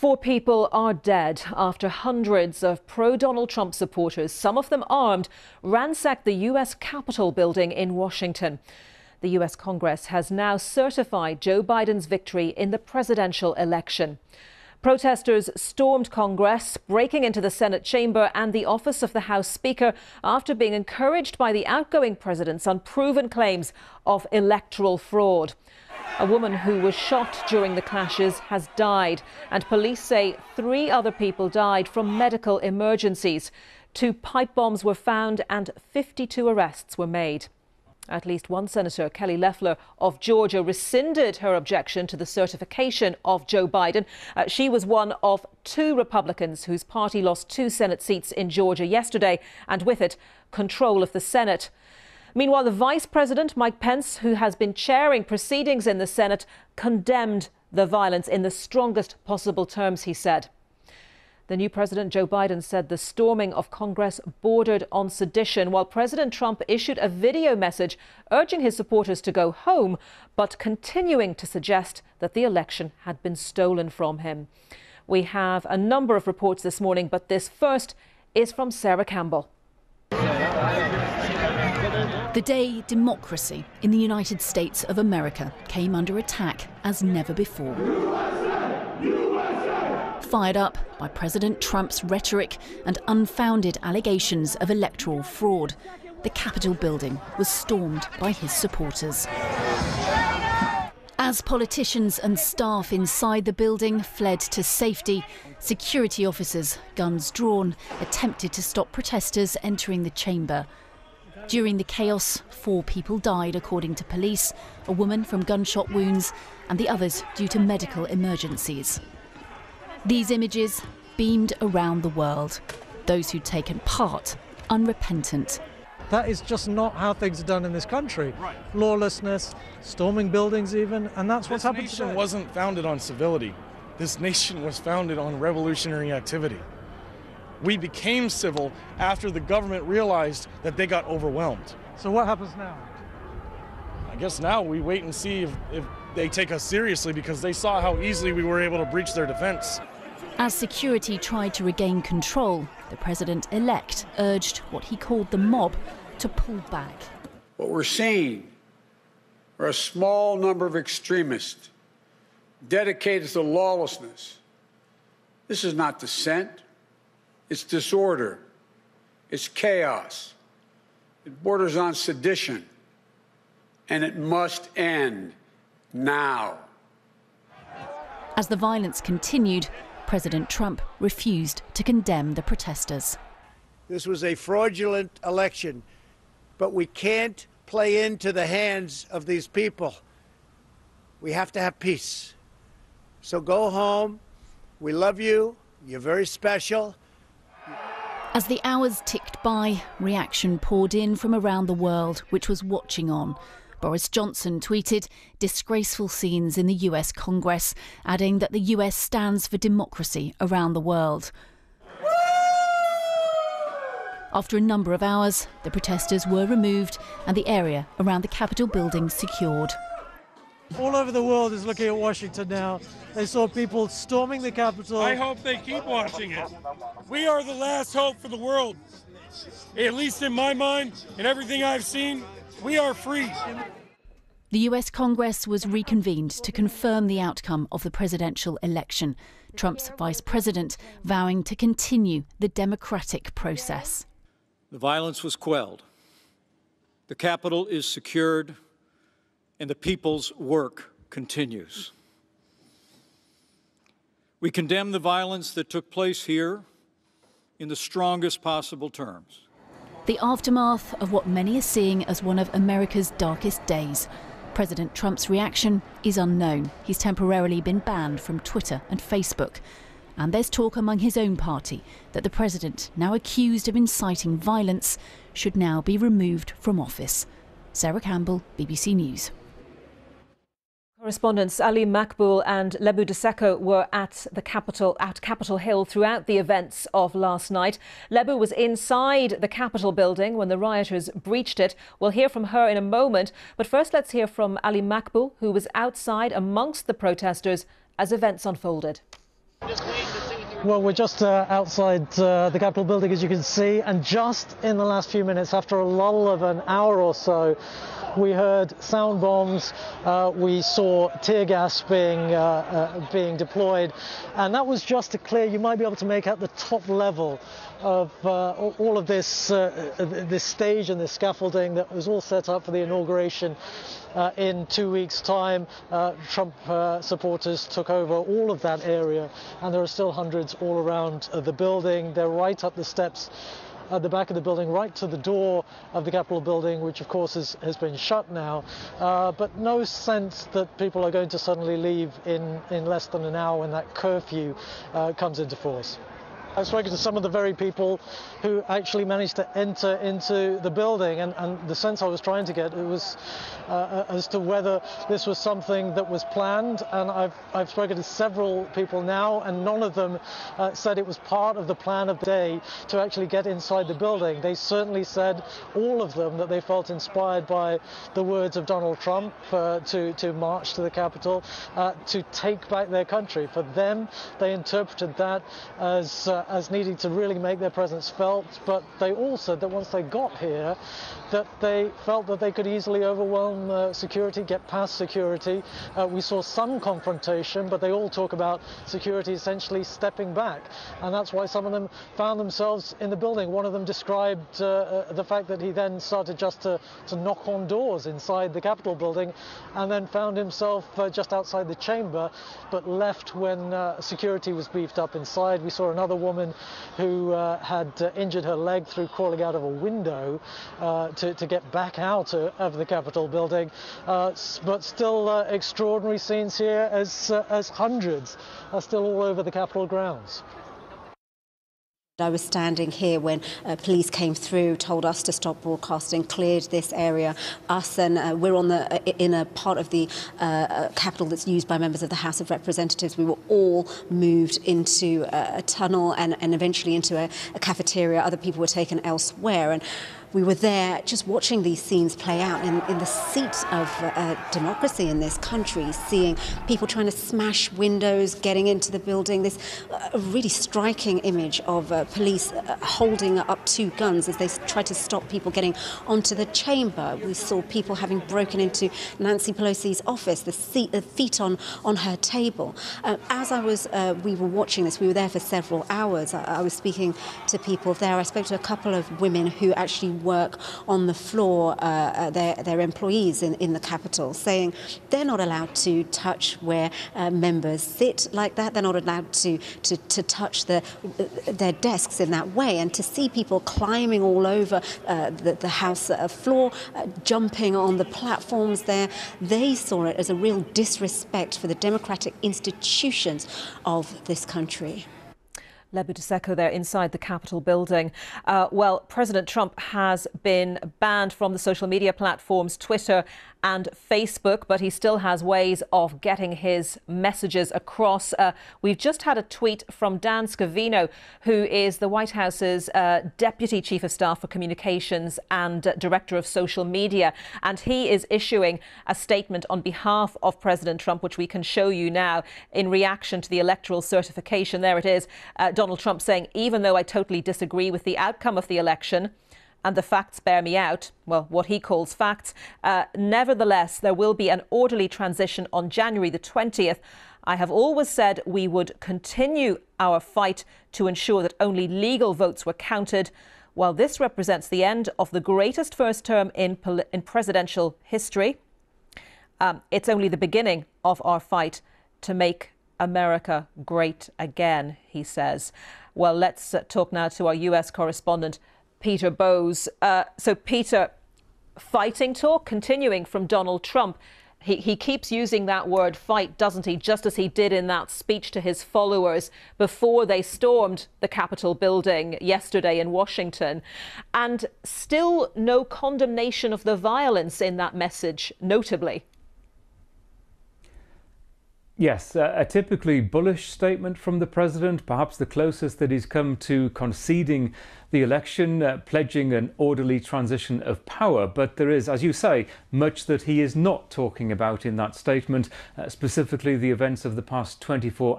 Four people are dead after hundreds of pro-Donald Trump supporters, some of them armed, ransacked the U.S. Capitol building in Washington. The U.S. Congress has now certified Joe Biden's victory in the presidential election. Protesters stormed Congress, breaking into the Senate chamber and the office of the House Speaker after being encouraged by the outgoing president's unproven claims of electoral fraud. A woman who was shot during the clashes has died, and police say 3 other people died from medical emergencies. 2 pipe bombs were found and 52 arrests were made. At least one senator, Kelly Loeffler of Georgia, rescinded her objection to the certification of Joe Biden. She was one of 2 Republicans whose party lost 2 Senate seats in Georgia yesterday, and with it, control of the Senate. Meanwhile, the Vice President, Mike Pence, who has been chairing proceedings in the Senate, condemned the violence in the strongest possible terms, he said. The new president, Joe Biden, said the storming of Congress bordered on sedition, while President Trump issued a video message urging his supporters to go home, but continuing to suggest that the election had been stolen from him. We have a number of reports this morning, but this first is from Sarah Campbell. The day democracy in the United States of America came under attack as never before. Fired up by President Trump's rhetoric and unfounded allegations of electoral fraud, the Capitol building was stormed by his supporters. As politicians and staff inside the building fled to safety, security officers, guns drawn, attempted to stop protesters entering the chamber. During the chaos, 4 people died, according to police, a woman from gunshot wounds and the others due to medical emergencies. These images beamed around the world, those who'd taken part unrepentant. That is just not how things are done in this country. Right. Lawlessness, storming buildings even, and that's what's happened today. This nation wasn't founded on civility. This nation was founded on revolutionary activity. We became civil after the government realized that they got overwhelmed. So what happens now? I guess now we wait and see if they take us seriously, because they saw how easily we were able to breach their defense. As security tried to regain control, the president-elect urged what he called the mob to pull back. What we're seeing are a small number of extremists dedicated to lawlessness. This is not dissent. It's disorder. It's chaos. It borders on sedition. And it must end now. As the violence continued, President Trump refused to condemn the protesters. This was a fraudulent election, but we can't play into the hands of these people. We have to have peace. So go home. We love you. You're very special. As the hours ticked by, reaction poured in from around the world, which was watching on. Boris Johnson tweeted disgraceful scenes in the US Congress, adding that the US stands for democracy around the world. Woo! After a number of hours, the protesters were removed and the area around the Capitol building secured. All over the world is looking at Washington now. They saw people storming the Capitol. I hope they keep watching it. We are the last hope for the world. At least in my mind and everything I've seen, we are free. The US Congress was reconvened to confirm the outcome of the presidential election, Trump's vice president vowing to continue the democratic process. The violence was quelled. The Capitol is secured. And the people's work continues. We condemn the violence that took place here in the strongest possible terms. The aftermath of what many are seeing as one of America's darkest days. President Trump's reaction is unknown. He's temporarily been banned from Twitter and Facebook. And there's talk among his own party that the president, now accused of inciting violence, should now be removed from office. Sarah Campbell, BBC News. Correspondents Ali Makboul and Lebu Deseco were at Capitol Hill throughout the events of last night. Lebu was inside the Capitol building when the rioters breached it. We'll hear from her in a moment, but first let's hear from Ali Makboul, who was outside amongst the protesters as events unfolded. Well, we're just outside the Capitol building, as you can see, and just in the last few minutes, after a lull of an hour or so, we heard sound bombs, we saw tear gas being deployed, and that was just to clear. You might be able to make out the top level of all of this, this stage and this scaffolding that was all set up for the inauguration in 2 weeks' time. Trump supporters took over all of that area, and there are still hundreds all around the building. They're right up the steps at the back of the building, right to the door of the Capitol building, which of course has been shut now, but no sense that people are going to suddenly leave in less than an hour when that curfew comes into force. I've spoken to some of the very people who actually managed to enter into the building, and the sense I was trying to get was as to whether this was something that was planned. And I've spoken to several people now, and none of them said it was part of the plan of the day to actually get inside the building. They certainly said, all of them, that they felt inspired by the words of Donald Trump to march to the Capitol, to take back their country. For them, they interpreted that as needing to really make their presence felt, but they all said that once they got here, that they felt that they could easily overwhelm security, get past security. We saw some confrontation, but they all talk about security essentially stepping back, and that's why some of them found themselves in the building. One of them described the fact that he then started just to knock on doors inside the Capitol building, and then found himself just outside the chamber, but left when security was beefed up inside. We saw another woman who had injured her leg through crawling out of a window to get back out of the Capitol building, but still extraordinary scenes here as hundreds are still all over the Capitol grounds. I was standing here when police came through, told us to stop broadcasting, cleared this area. Us and we're on the inner part of the Capitol that's used by members of the House of Representatives. We were all moved into a tunnel and eventually into a cafeteria. Other people were taken elsewhere. And we were there just watching these scenes play out in the seat of democracy in this country, seeing people trying to smash windows, getting into the building, this really striking image of police holding up two guns as they tried to stop people getting onto the chamber. We saw people having broken into Nancy Pelosi's office, the feet on her table. As I was, we were watching this, we were there for several hours. I was speaking to people there. I spoke to a couple of women who actually work on the floor, their employees in the Capitol, saying they're not allowed to touch where members sit like that. They're not allowed to touch their desks in that way. And to see people climbing all over the House floor, jumping on the platforms there, they saw it as a real disrespect for the democratic institutions of this country. Lebu Deseco there inside the Capitol building. Well, President Trump has been banned from the social media platforms Twitter and Facebook, but he still has ways of getting his messages across. We've just had a tweet from Dan Scavino, who is the White House's Deputy Chief of Staff for Communications and Director of Social Media. And he is issuing a statement on behalf of President Trump, which we can show you now in reaction to the electoral certification. There it is. Donald Trump saying, even though I totally disagree with the outcome of the election and the facts bear me out, well, what he calls facts, nevertheless, there will be an orderly transition on January the 20th. I have always said we would continue our fight to ensure that only legal votes were counted. While this represents the end of the greatest first term in presidential history, it's only the beginning of our fight to make America great again, he says. Well, let's talk now to our US correspondent, Peter Bowes. So, Peter, fighting talk continuing from Donald Trump. He keeps using that word fight, doesn't he? Just as he did in that speech to his followers before they stormed the Capitol building yesterday in Washington. And still no condemnation of the violence in that message, notably. Yes, a typically bullish statement from the president, perhaps the closest that he's come to conceding the election, pledging an orderly transition of power. But there is, as you say, much that he is not talking about in that statement, specifically the events of the past 24 hours.